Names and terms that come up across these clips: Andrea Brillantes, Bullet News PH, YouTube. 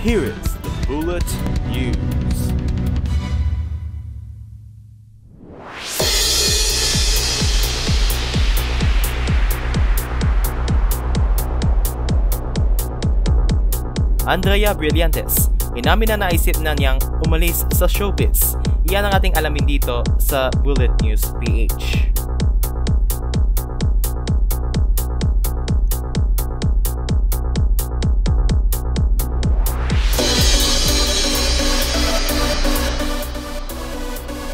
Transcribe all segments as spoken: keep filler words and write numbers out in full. Here is the Bullet News. Andrea Brillantes, inamina na isip na niyang umalis sa showbiz. Iyan ang ating alamin dito sa Bullet News P H.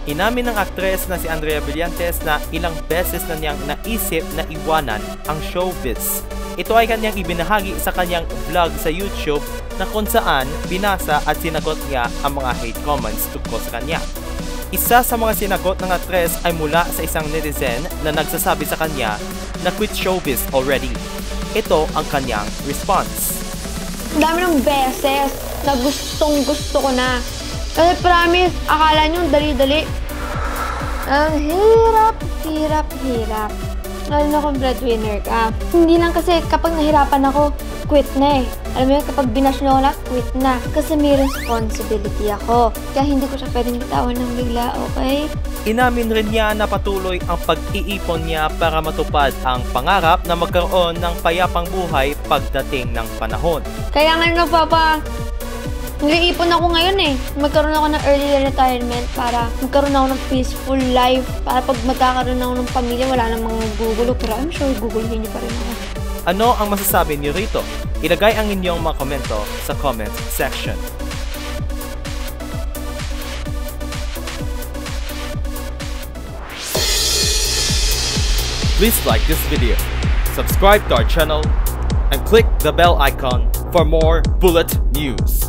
Inamin ng aktres na si Andrea Brillantes na ilang beses na niyang naisip na iwanan ang showbiz. Ito ay kanyang ibinahagi sa kanyang vlog sa YouTube na kung saan binasa at sinagot niya ang mga hate comments tungkol sa kanya. Isa sa mga sinagot ng aktres ay mula sa isang netizen na nagsasabi sa kanya na quit showbiz already. Ito ang kanyang response. Ang dami ng beses na gustong gusto ko na. Kasi promise, akala nyo dali-dali. Ang hirap, hirap, hirap. Lalo na kung breadwinner ka. Hindi lang kasi kapag nahirapan ako, quit na eh. Alam mo yun, kapag binash na ako na, quit na. Kasi may responsibility ako. Kaya hindi ko siya pwedeng bitawan ng bigla, okay? Inamin rin niya na patuloy ang pag-iipon niya para matupad ang pangarap na magkaroon ng payapang buhay pagdating ng panahon. Kaya nga nga, Papa, nag-iipon ako ngayon eh. Magkaroon ako ng early retirement para magkaroon ako ng peaceful life. Para pag magkakaroon ako ng pamilya, wala nang mga gugulo. Pero I'm sure guguluhin niyo pa rin ako. Ano ang masasabi niyo rito? Ilagay ang inyong mga komento sa comment section. Please like this video, subscribe to our channel, and click the bell icon for more Bullet News.